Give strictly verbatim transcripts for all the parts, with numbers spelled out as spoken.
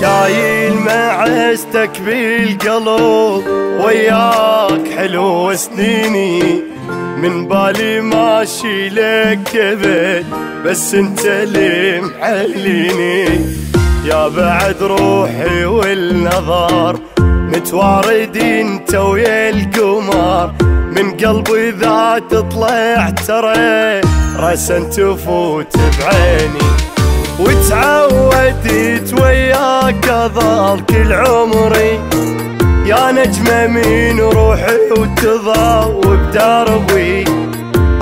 شايل معزتك بالقلب وياك حلو سنيني من بالي ما شيلك كبد بس انت اللي محليني يا بعد روحي والنظر متوارد انت ويا القمر من قلبي اذا تطلع ترى راسا تفوت بعيني وتعودت وياك اظل كل عمري يا نجمة من روحي وتضوي بدربي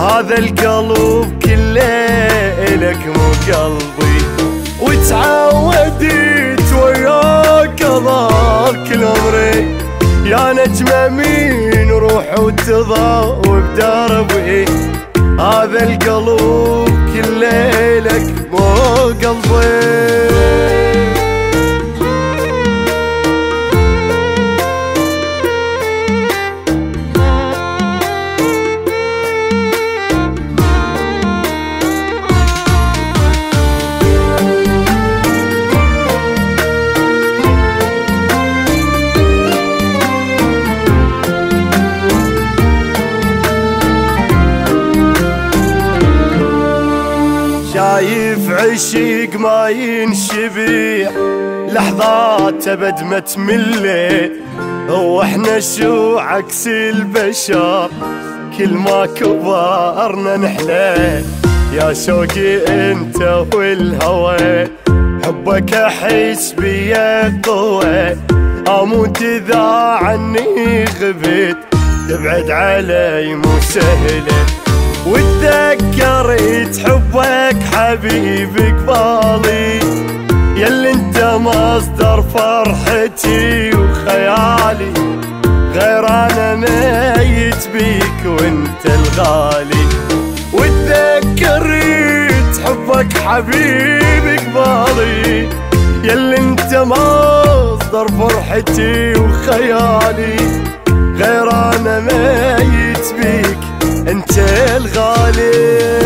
هذا القلب كله إلك مو قلبي وتعودت وياك أظل كل عمري يا نجمة من روحي وتضوي بدربي هذا القلب كله إلك مو قلبي شايف عشق ما ينشبع لحظات ابد ما تمله هو احنا شو عكس البشر كل ما كبرنا نحلى يا شوقي انت والهوى حبك احس بيا قوة اموت اذا عني غبت تبعد علي مو سهله وتذكرت حبك حبيبك بالي يلي انت مصدر فرحتي وخيالي غير انا ميت بيك وانت الغالي وتذكرت حبك حبيبك بالي يلي انت مصدر فرحتي وخيالي غير انا ميت بيك انت الغالي.